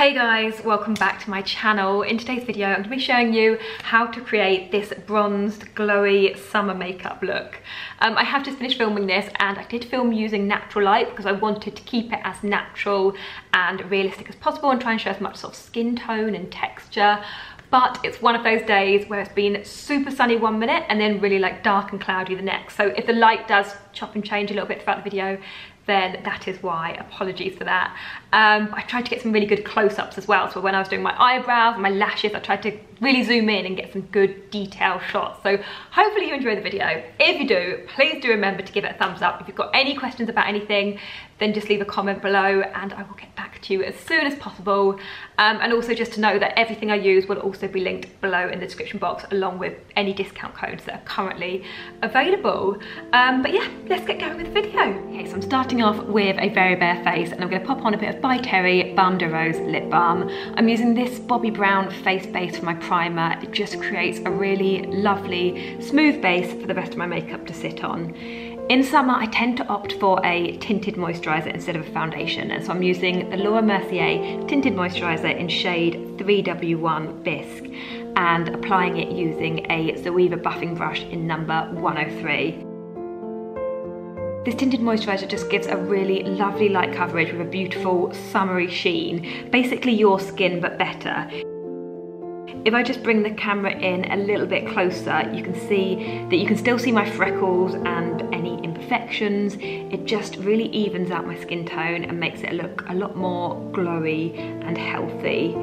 Hey guys, welcome back to my channel. In today's video, I'm going to be showing you how to create this bronzed, glowy summer makeup look. I have just finished filming this, and I did film using natural light because I wanted to keep it as natural and realistic as possible and try and show as much sort of skin tone and texture. But it's one of those days where it's been super sunny one minute and then really like dark and cloudy the next. So if the light does chop and change a little bit throughout the video, then that is why. Apologies for that. I tried to get some really good close-ups as well. So when I was doing my eyebrows and my lashes, I tried to really zoom in and get some good detail shots. So hopefully you enjoy the video. If you do, please do remember to give it a thumbs up. If you've got any questions about anything, then just leave a comment below and I will get back to you as soon as possible. And also just to know that everything I use will also be linked below in the description box, along with any discount codes that are currently available. But yeah, let's get going with the video. Okay, so I'm starting off with a very bare face, and I'm going to pop on a bit of By Terry Balm de Rose lip balm. I'm using this Bobbi Brown face base for my primer. It just creates a really lovely smooth base for the rest of my makeup to sit on. In summer, I tend to opt for a tinted moisturiser instead of a foundation, and so I'm using the Laura Mercier tinted moisturiser in shade 3W1 Bisque and applying it using a Zoeva buffing brush in number 103. This tinted moisturiser just gives a really lovely light coverage with a beautiful summery sheen. Basically your skin, but better. If I just bring the camera in a little bit closer, you can see that you can still see my freckles and any imperfections. It just really evens out my skin tone and makes it look a lot more glowy and healthy.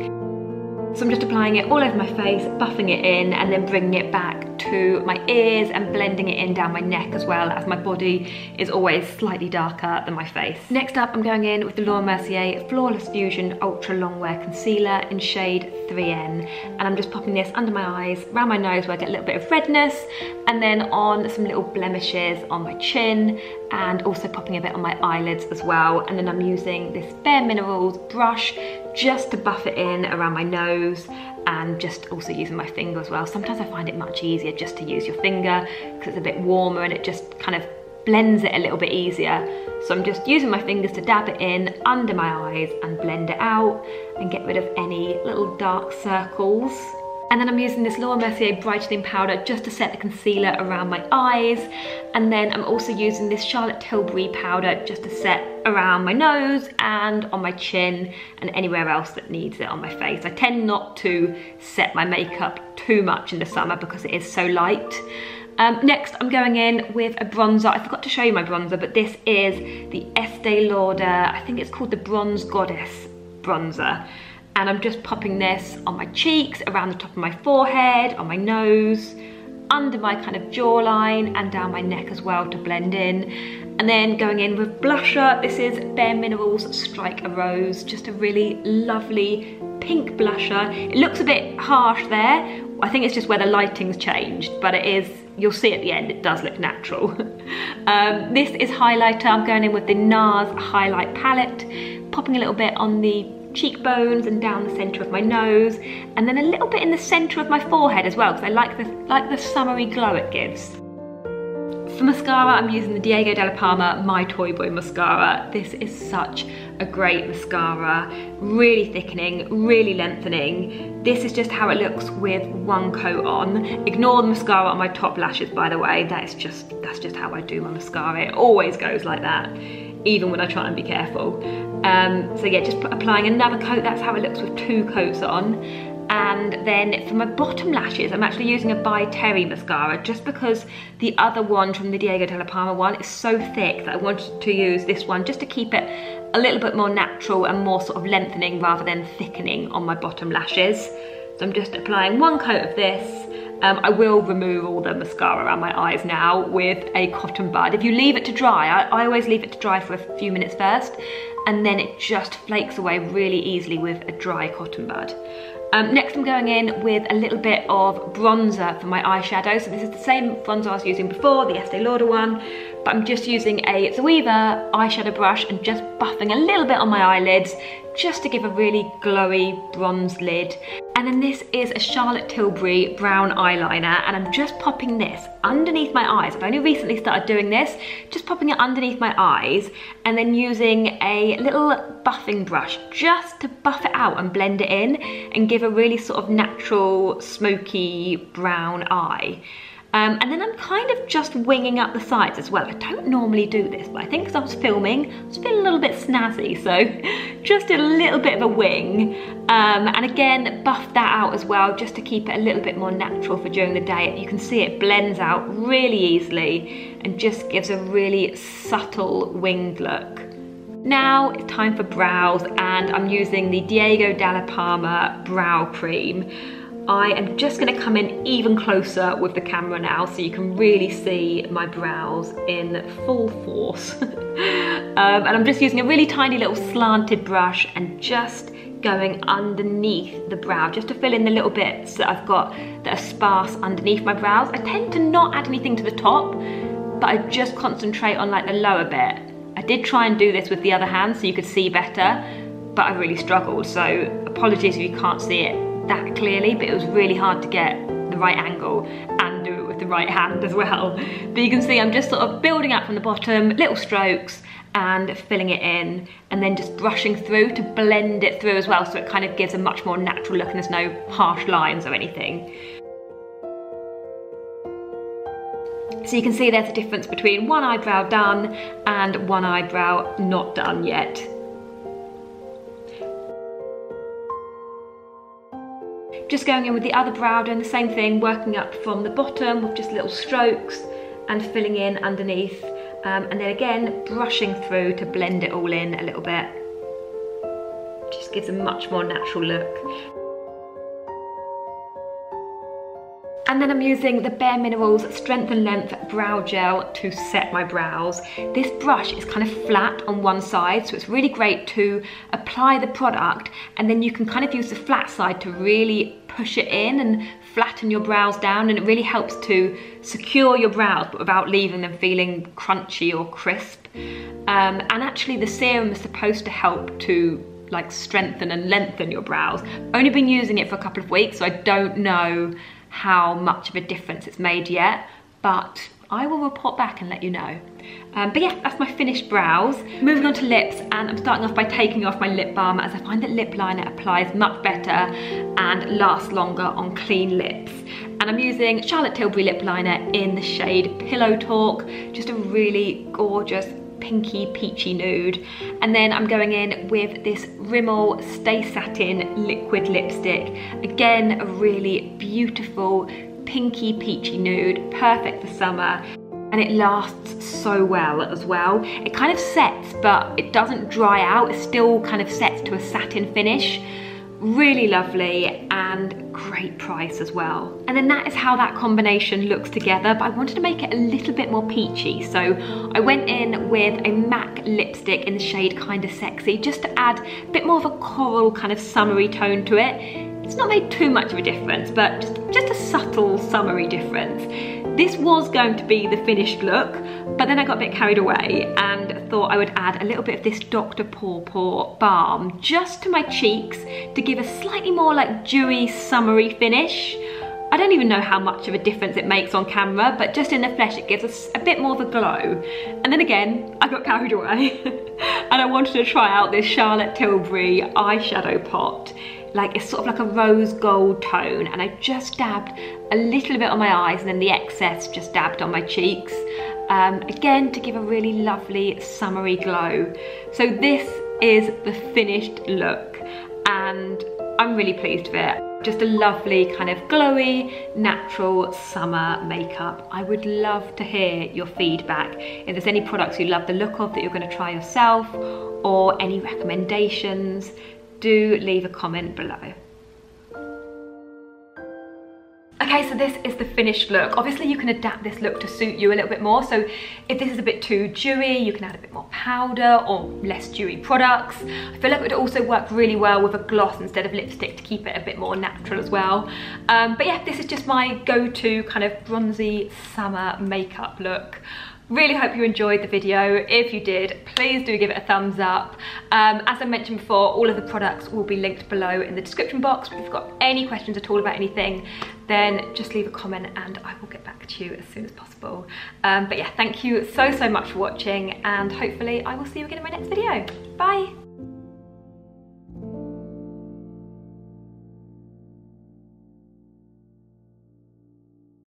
So I'm just applying it all over my face, buffing it in, and then bringing it back to my ears and blending it in down my neck as well, as my body is always slightly darker than my face. Next up, I'm going in with the Laura Mercier Flawless Fusion Ultra Longwear Concealer in shade 3N. And I'm just popping this under my eyes, around my nose where I get a little bit of redness, and then on some little blemishes on my chin, and also popping a bit on my eyelids as well. And then I'm using this Bare Minerals brush just to buff it in around my nose, and just also using my finger as well. Sometimes I find it much easier just to use your finger because it's a bit warmer and it just kind of blends it a little bit easier. So I'm just using my fingers to dab it in under my eyes and blend it out and get rid of any little dark circles. And then I'm using this Laura Mercier brightening powder just to set the concealer around my eyes. And then I'm also using this Charlotte Tilbury powder just to set around my nose and on my chin and anywhere else that needs it on my face. I tend not to set my makeup too much in the summer because it is so light. Next, I'm going in with a bronzer. I forgot to show you my bronzer, but this is the Estee Lauder, I think it's called the Bronze Goddess bronzer. And I'm just popping this on my cheeks, around the top of my forehead, on my nose, under my kind of jawline and down my neck as well to blend in. And then going in with blusher, this is Bare Minerals Strike a Rose, just a really lovely pink blusher. It looks a bit harsh there. I think it's just where the lighting's changed, but it is, you'll see at the end, it does look natural. This is highlighter. I'm going in with the NARS highlight palette, popping a little bit on the cheekbones and down the centre of my nose, and then a little bit in the centre of my forehead as well, because I like the summery glow it gives. For mascara, I'm using the Diego Dalla Palma My Toy Boy mascara. This is such a great mascara, really thickening, really lengthening. This is just how it looks with one coat on. Ignore the mascara on my top lashes, by the way. That's just how I do my mascara. It always goes like that, even when I try and be careful. So yeah, just applying another coat. That's how it looks with two coats on. And then for my bottom lashes, I'm actually using a By Terry mascara, just because the other one from the Diego Dalla Palma one is so thick that I wanted to use this one just to keep it a little bit more natural and more sort of lengthening rather than thickening on my bottom lashes. So I'm just applying one coat of this. I will remove all the mascara around my eyes now with a cotton bud. If you leave it to dry, I always leave it to dry for a few minutes first, and then it just flakes away really easily with a dry cotton bud. Next, I'm going in with a little bit of bronzer for my eyeshadow. So this is the same bronzer I was using before, the Estee Lauder one, but I'm just using a Zoeva eyeshadow brush and just buffing a little bit on my eyelids just to give a really glowy bronze lid. And then this is a Charlotte Tilbury brown eyeliner, and I'm just popping this underneath my eyes. I've only recently started doing this, just popping it underneath my eyes and then using a little buffing brush just to buff it out and blend it in and give a really sort of natural smoky brown eye. And then I'm kind of just winging up the sides as well. I don't normally do this, but I think because I was filming, I was feeling a little bit snazzy, so just did a little bit of a wing. And again, buff that out as well, just to keep it a little bit more natural for during the day. You can see it blends out really easily and just gives a really subtle winged look. Now it's time for brows, and I'm using the Diego Dalla Palma Brow Cream. I am just gonna come in even closer with the camera now so you can really see my brows in full force. And I'm just using a really tiny little slanted brush and just going underneath the brow just to fill in the little bits that I've got that are sparse underneath my brows. I tend to not add anything to the top, but I just concentrate on like the lower bit. I did try and do this with the other hand so you could see better, but I really struggled, so apologies if you can't see it that clearly, but it was really hard to get the right angle and do it with the right hand as well. But you can see I'm just sort of building up from the bottom, little strokes and filling it in, and then just brushing through to blend it through as well, so it kind of gives a much more natural look and there's no harsh lines or anything. So you can see there's a difference between one eyebrow done and one eyebrow not done yet. Just going in with the other brow, doing the same thing, working up from the bottom with just little strokes and filling in underneath, and then again brushing through to blend it all in a little bit. Just gives a much more natural look. And then I'm using the Bare Minerals Strength and Length Brow Gel to set my brows. This brush is kind of flat on one side, so it's really great to apply the product, and then you can kind of use the flat side to really push it in and flatten your brows down, and it really helps to secure your brows but without leaving them feeling crunchy or crisp. And actually the serum is supposed to help to like strengthen and lengthen your brows. I've only been using it for a couple of weeks, so I don't know how much of a difference it's made yet, but I will report back and let you know. But yeah, that's my finished brows. Moving on to lips, and I'm starting off by taking off my lip balm, as I find that lip liner applies much better and lasts longer on clean lips. And I'm using Charlotte Tilbury lip liner in the shade Pillow Talk, just a really gorgeous pinky peachy nude. And then I'm going in with this Rimmel Stay Satin liquid lipstick, again a really beautiful pinky peachy nude, perfect for summer, and it lasts so well as well. It kind of sets but it doesn't dry out, it still kind of sets to a satin finish. Really lovely and great price as well. And then that is how that combination looks together, but I wanted to make it a little bit more peachy, so I went in with a MAC lipstick in the shade Kinda Sexy just to add a bit more of a coral kind of summery tone to it. It's not made too much of a difference, but just a subtle summery difference. This was going to be the finished look, but then I got a bit carried away and thought I would add a little bit of this Dr. Pawpaw balm just to my cheeks to give a slightly more like dewy, summery finish. I don't even know how much of a difference it makes on camera, but just in the flesh it gives us a bit more of a glow. And then again, I got carried away and I wanted to try out this Charlotte Tilbury eyeshadow pot. Like it's sort of like a rose gold tone, and I just dabbed a little bit on my eyes and then the excess just dabbed on my cheeks, again to give a really lovely summery glow. So this is the finished look and I'm really pleased with it. Just a lovely kind of glowy, natural summer makeup. I would love to hear your feedback. If there's any products you love the look of that you're going to try yourself, or any recommendations, do leave a comment below. Okay, so this is the finished look. Obviously you can adapt this look to suit you a little bit more, so if this is a bit too dewy you can add a bit more powder or less dewy products. I feel like it would also work really well with a gloss instead of lipstick to keep it a bit more natural as well. But yeah, this is just my go-to kind of bronzy summer makeup look. Really hope you enjoyed the video. If you did, please do give it a thumbs up. As I mentioned before, all of the products will be linked below in the description box. If you've got any questions at all about anything, then just leave a comment and I will get back to you as soon as possible. But yeah, thank you so much for watching, and hopefully I will see you again in my next video. Bye.